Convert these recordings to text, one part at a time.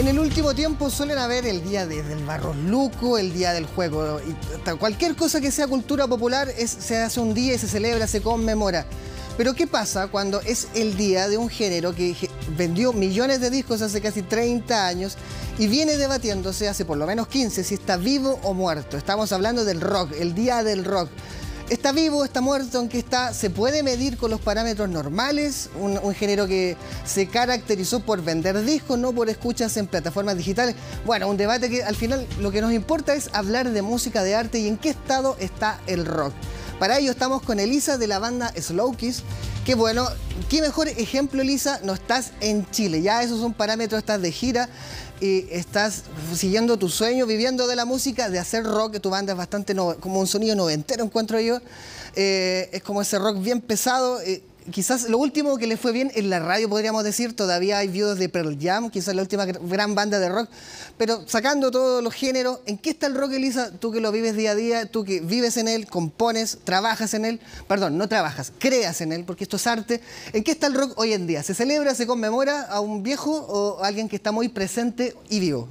En el último tiempo suelen haber el día del barro luco, el día del juego. Y cualquier cosa que sea cultura popular se hace un día y se celebra, se conmemora. Pero ¿qué pasa cuando es el día de un género que vendió millones de discos hace casi 30 años y viene debatiéndose hace por lo menos 15 si está vivo o muerto? Estamos hablando del rock, el día del rock. ¿Está vivo, está muerto? ¿En qué está? ¿Se puede medir con los parámetros normales? Un género que se caracterizó por vender discos, no por escuchas en plataformas digitales. Bueno, un debate que al final lo que nos importa es hablar de música, de arte y en qué estado está el rock. Para ello estamos con Elisa de la banda Slowkiss. Qué bueno, qué mejor ejemplo, Elisa, no estás en Chile. Ya esos son parámetros, estás de gira y estás siguiendo tu sueño, viviendo de la música, de hacer rock. Tu banda es bastante como un sonido noventero, encuentro yo. Es como ese rock bien pesado. Quizás lo último que le fue bien en la radio, podríamos decir, todavía hay viudos de Pearl Jam, quizás la última gran banda de rock, pero sacando todos los géneros, ¿en qué está el rock, Elisa? Tú que lo vives día a día, tú que vives en él, compones, trabajas en él, perdón, no trabajas, creas en él, porque esto es arte. ¿En qué está el rock hoy en día? ¿Se celebra, se conmemora a un viejo o a alguien que está muy presente y vivo?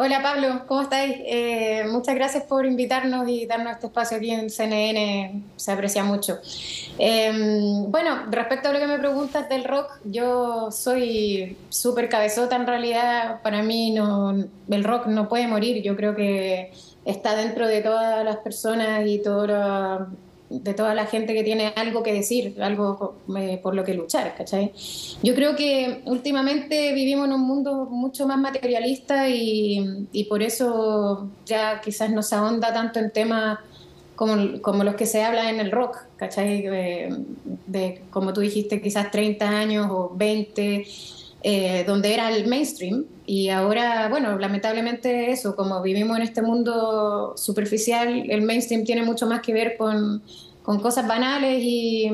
Hola Pablo, ¿cómo estáis? Muchas gracias por invitarnos y darnos este espacio aquí en CNN, se aprecia mucho. Bueno, respecto a lo que me preguntas del rock, yo soy súper cabezota en realidad. Para mí el rock no puede morir, yo creo que está dentro de todas las personas y de toda la gente que tiene algo que decir, algo por lo que luchar, ¿cachai? Yo creo que últimamente vivimos en un mundo mucho más materialista y por eso ya quizás no se ahonda tanto en temas como los que se hablan en el rock, ¿cachai? Como tú dijiste, quizás 30 años o 20, donde era el mainstream. Y ahora, bueno, lamentablemente eso, como vivimos en este mundo superficial, el mainstream tiene mucho más que ver con cosas banales y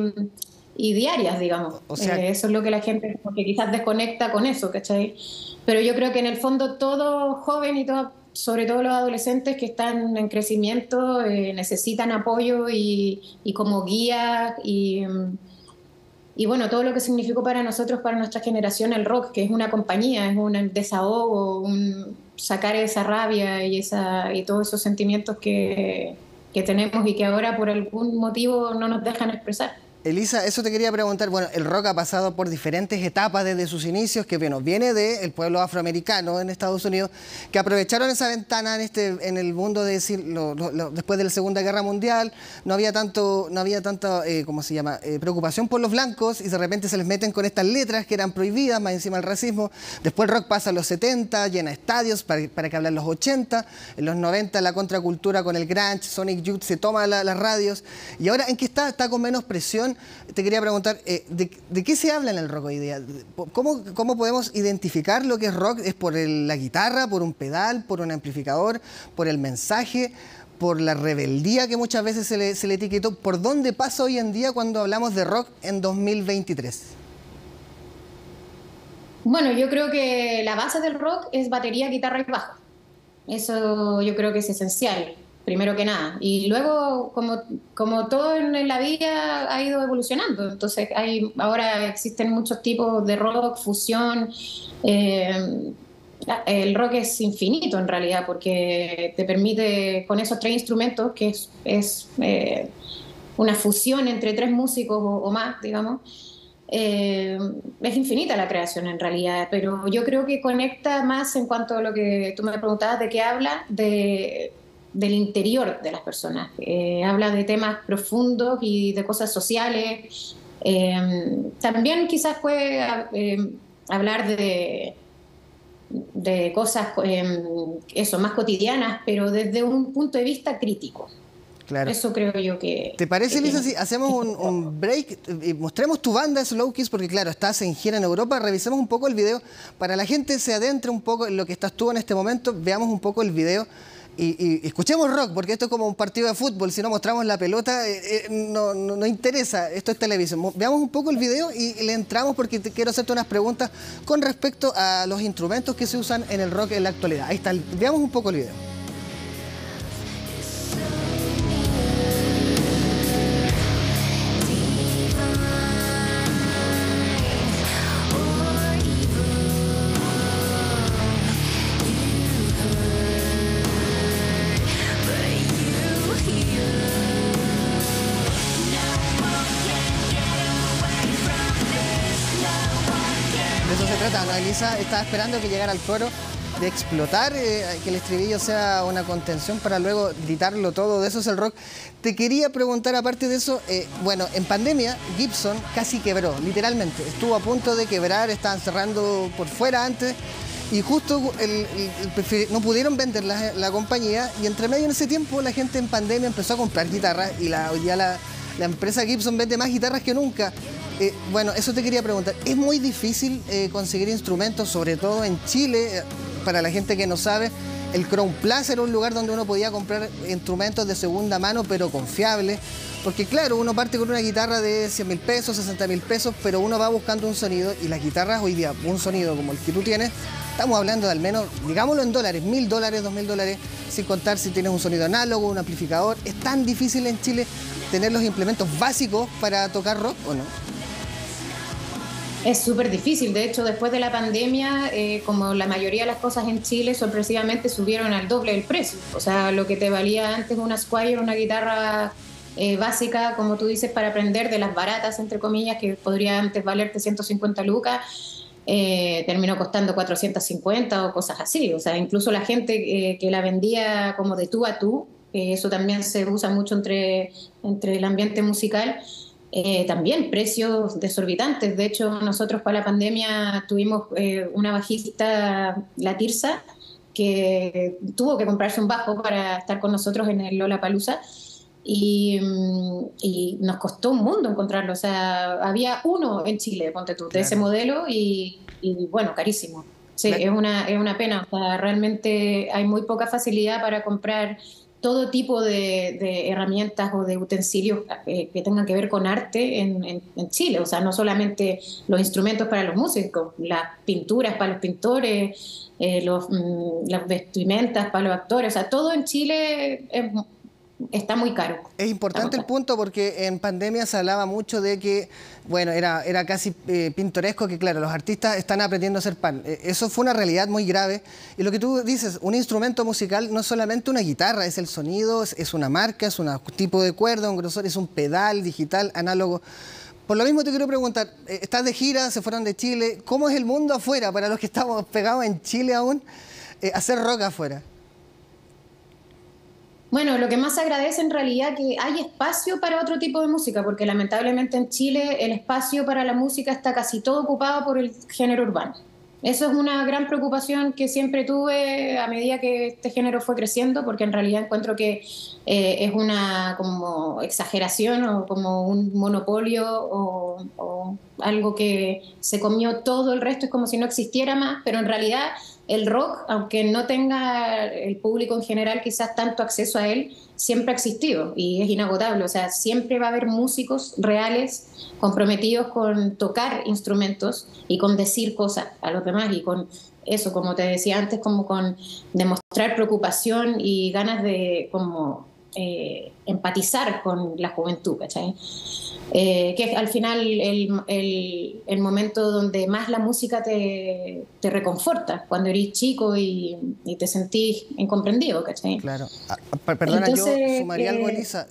diarias, digamos. O sea, eso es lo que la gente porque quizás desconecta con eso, ¿cachai? Pero yo creo que en el fondo todo joven y sobre todo los adolescentes que están en crecimiento necesitan apoyo y como guía y bueno, todo lo que significó para nosotros, para nuestra generación, el rock, que es una compañía, es un desahogo, sacar esa rabia y todos esos sentimientos que tenemos y que ahora por algún motivo no nos dejan expresar. Elisa, eso te quería preguntar. Bueno, el rock ha pasado por diferentes etapas desde sus inicios, que bueno, viene del pueblo afroamericano en Estados Unidos, que aprovecharon esa ventana en el mundo de decir, después de la Segunda Guerra Mundial, no había tanta ¿cómo se llama? Preocupación por los blancos y de repente se les meten con estas letras que eran prohibidas, más encima el racismo. Después el rock pasa a los 70, llena estadios, para que hablar los 80, en los 90 la contracultura con el grunge, Sonic Youth se toma las radios y ahora ¿en qué está? Está con menos presión. Te quería preguntar, ¿de qué se habla en el rock hoy día? ¿Cómo podemos identificar lo que es rock? ¿Es por la guitarra, por un pedal, por un amplificador, por el mensaje, por la rebeldía que muchas veces se le etiquetó? ¿Por dónde pasa hoy en día cuando hablamos de rock en 2023? Bueno, yo creo que la base del rock es batería, guitarra y bajo. Eso yo creo que es esencial. Primero que nada. Y luego, como todo en la vida ha ido evolucionando, entonces ahora existen muchos tipos de rock, fusión. El rock es infinito en realidad porque te permite, con esos 3 instrumentos, que es una fusión entre 3 músicos o más, digamos, es infinita la creación en realidad, pero yo creo que conecta más en cuanto a lo que tú me preguntabas de qué habla, del interior de las personas. Habla de temas profundos y de cosas sociales. También quizás puede hablar de cosas más cotidianas, pero desde un punto de vista crítico. Claro. Eso creo yo que... ¿Te parece, Elisa, si hacemos un break y mostremos tu banda Slowkiss? Porque claro, estás en gira en Europa, revisemos un poco el video, para la gente se adentre un poco en lo que estás tú en este momento, veamos un poco el video y escuchemos rock, porque esto es como un partido de fútbol, si no mostramos la pelota no interesa, esto es televisión. Veamos un poco el video y le entramos porque quiero hacerte unas preguntas con respecto a los instrumentos que se usan en el rock en la actualidad. Ahí está, veamos un poco el video. trata, ¿no, Elisa? Estaba esperando que llegara al coro, de explotar, que el estribillo sea una contención para luego gritarlo todo. De eso es el rock. Te quería preguntar, aparte de eso, bueno, en pandemia Gibson casi quebró, literalmente. Estuvo a punto de quebrar, estaban cerrando por fuera antes y justo no pudieron vender la compañía, y entre medio en ese tiempo la gente en pandemia empezó a comprar guitarras y hoy día la empresa Gibson vende más guitarras que nunca. Bueno, eso te quería preguntar. Es muy difícil conseguir instrumentos, sobre todo en Chile. Para la gente que no sabe, el Chrome Plaza era un lugar donde uno podía comprar instrumentos de segunda mano, pero confiables. Porque claro, uno parte con una guitarra de 100.000 pesos, 60.000 pesos, pero uno va buscando un sonido, y las guitarras hoy día, un sonido como el que tú tienes, estamos hablando de al menos, digámoslo en dólares, $1.000, $2.000, sin contar si tienes un sonido análogo, un amplificador. ¿Es tan difícil en Chile tener los implementos básicos para tocar rock o no? Es súper difícil. De hecho, después de la pandemia, como la mayoría de las cosas en Chile, sorpresivamente subieron al doble el precio. O sea, lo que te valía antes una Squire, una guitarra básica, como tú dices, para aprender, de las baratas, entre comillas, que podría antes valerte 150 lucas, terminó costando 450 o cosas así. O sea, incluso la gente que la vendía como de tú a tú, que eso también se usa mucho entre el ambiente musical, también precios desorbitantes. De hecho, nosotros para la pandemia tuvimos una bajista, la Tirsa, que tuvo que comprarse un bajo para estar con nosotros en el Lollapalooza, y nos costó un mundo encontrarlo. O sea, había uno en Chile, ponte tú, de ese modelo, y bueno, carísimo. Sí, claro. es una pena. O sea, realmente hay muy poca facilidad para comprar todo tipo de herramientas o de utensilios que tengan que ver con arte en Chile. O sea, no solamente los instrumentos para los músicos, las pinturas para los pintores, las vestimentas para los actores. O sea, todo en Chile está muy caro. Es importante el punto, porque en pandemia se hablaba mucho de que, bueno, era casi pintoresco que, claro, los artistas están aprendiendo a hacer pan. Eso fue una realidad muy grave. Y lo que tú dices, un instrumento musical no es solamente una guitarra, es el sonido, es una marca, es un tipo de cuerda, un grosor, es un pedal digital, análogo. Por lo mismo te quiero preguntar, estás de gira, se fueron de Chile, ¿cómo es el mundo afuera para los que estamos pegados en Chile aún, hacer rock afuera? Bueno, lo que más agradece en realidad que hay espacio para otro tipo de música, porque lamentablemente en Chile el espacio para la música está casi todo ocupado por el género urbano. Eso es una gran preocupación que siempre tuve a medida que este género fue creciendo, porque en realidad encuentro que es una como exageración o como un monopolio o algo que se comió todo el resto, es como si no existiera más, pero en realidad el rock, aunque no tenga el público en general quizás tanto acceso a él, siempre ha existido y es inagotable. O sea, siempre va a haber músicos reales comprometidos con tocar instrumentos y con decir cosas a los demás, y con eso, como te decía antes, como con demostrar preocupación y ganas de como empatizar con la juventud, ¿cachai? Que es al final el momento donde más la música te reconforta, cuando eres chico y te sentís incomprendido, ¿cachai? Claro. Perdona, entonces, yo sumaría algo, Elisa.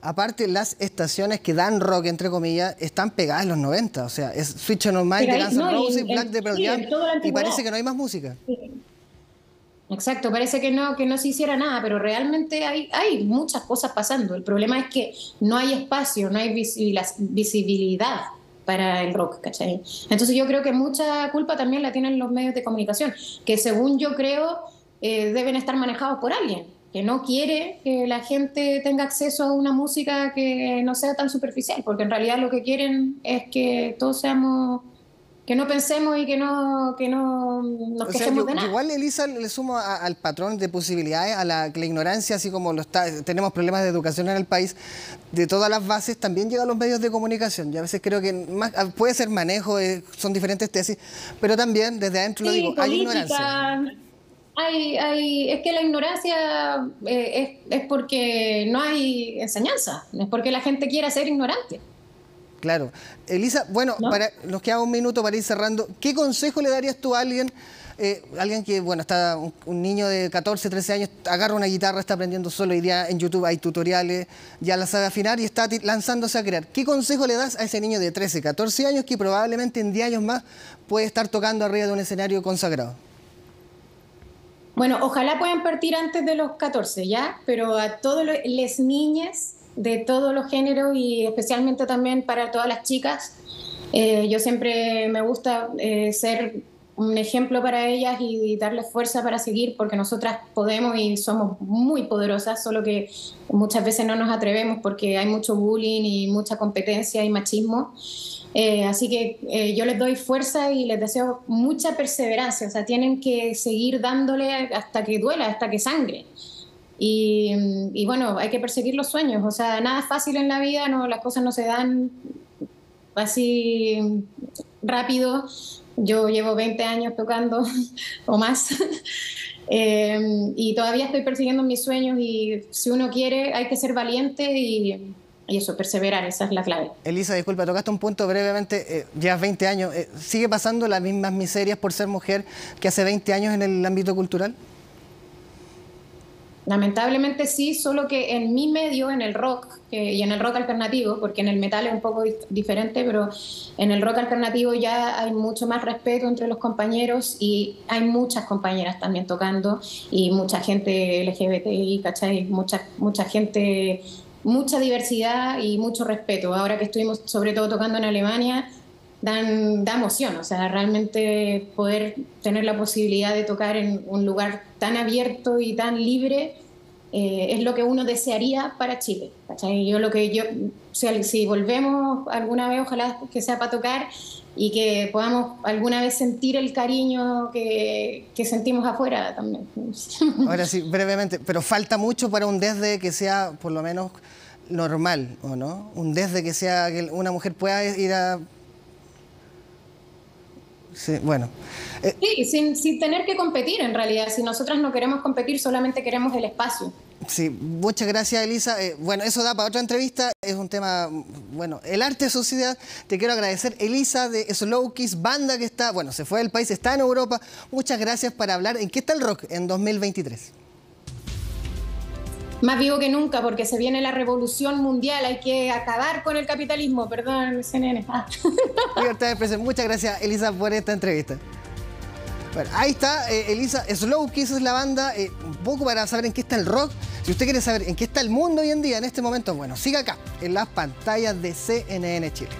Aparte, las estaciones que dan rock, entre comillas, están pegadas en los 90. O sea, es Switch on Mind, Guns N' Roses, Black Deperdian, y parece que no hay más música. Sí. Exacto, parece que no se hiciera nada, pero realmente hay muchas cosas pasando. El problema es que no hay espacio, no hay visibilidad para el rock, ¿cachai? Entonces yo creo que mucha culpa también la tienen los medios de comunicación, que según yo creo deben estar manejados por alguien que no quiere que la gente tenga acceso a una música que no sea tan superficial, porque en realidad lo que quieren es que todos seamos... que no pensemos y que no nos quejemos de nada. Igual, Elisa, le sumo al patrón de posibilidades, a la ignorancia, así como tenemos problemas de educación en el país, de todas las bases también llegan los medios de comunicación. Yo a veces creo que más, puede ser manejo, son diferentes tesis, pero también desde adentro, sí, lo digo, política, hay ignorancia. Es que la ignorancia es porque no hay enseñanza, es porque la gente quiere ser ignorante. Claro. Elisa, bueno, ¿no? Nos queda un minuto para ir cerrando. ¿Qué consejo le darías tú a alguien alguien que, bueno, está un niño de 14, 13 años, agarra una guitarra, está aprendiendo solo, hoy día en YouTube hay tutoriales, ya la sabe afinar y está lanzándose a crear. ¿Qué consejo le das a ese niño de 13, 14 años que probablemente en 10 años más puede estar tocando arriba de un escenario consagrado? Bueno, ojalá puedan partir antes de los 14, ¿ya? Pero a todos las niñas de todos los géneros y especialmente también para todas las chicas, yo siempre me gusta ser un ejemplo para ellas y darles fuerza para seguir, porque nosotras podemos y somos muy poderosas, solo que muchas veces no nos atrevemos porque hay mucho bullying y mucha competencia y machismo. Así que yo les doy fuerza y les deseo mucha perseverancia, o sea, tienen que seguir dándole hasta que duela, hasta que sangre. Y bueno, hay que perseguir los sueños, o sea, nada es fácil en la vida, no, las cosas no se dan así rápido. Yo llevo 20 años tocando o más y todavía estoy persiguiendo mis sueños, y si uno quiere hay que ser valiente y eso, perseverar, esa es la clave. Elisa, disculpa, tocaste un punto brevemente, llevas 20 años, ¿sigue pasando las mismas miserias por ser mujer que hace 20 años en el ámbito cultural? Lamentablemente sí, solo que en mi medio, en el rock y en el rock alternativo, porque en el metal es un poco diferente, pero en el rock alternativo ya hay mucho más respeto entre los compañeros y hay muchas compañeras también tocando y mucha gente LGBTI, ¿cachai? Mucha gente, mucha diversidad y mucho respeto. Ahora que estuvimos sobre todo tocando en Alemania, da emoción, o sea, realmente poder tener la posibilidad de tocar en un lugar tan abierto y tan libre es lo que uno desearía para Chile, ¿cachai? Si volvemos alguna vez, ojalá que sea para tocar y que podamos alguna vez sentir el cariño que sentimos afuera también. Ahora sí, brevemente, pero falta mucho para un desde que sea por lo menos normal, ¿o no? Un desde que sea que una mujer pueda ir a... Sí, bueno. Sí, sin tener que competir en realidad. Si nosotras no queremos competir, solamente queremos el espacio. Sí, muchas gracias, Elisa. Bueno, eso da para otra entrevista. Es un tema, bueno, el arte de sociedad. Te quiero agradecer, Elisa, de Slow Kiss, banda que está, bueno, se fue del país, está en Europa. Muchas gracias para hablar. ¿En qué está el rock en 2023? Más vivo que nunca, porque se viene la revolución mundial. Hay que acabar con el capitalismo. Perdón, CNN. Libertad de expresión. Muchas gracias, Elisa, por esta entrevista. Bueno, ahí está, Elisa, Slow Kiss es la banda. Un poco para saber en qué está el rock. Si usted quiere saber en qué está el mundo hoy en día, en este momento, bueno, siga acá, en las pantallas de CNN Chile.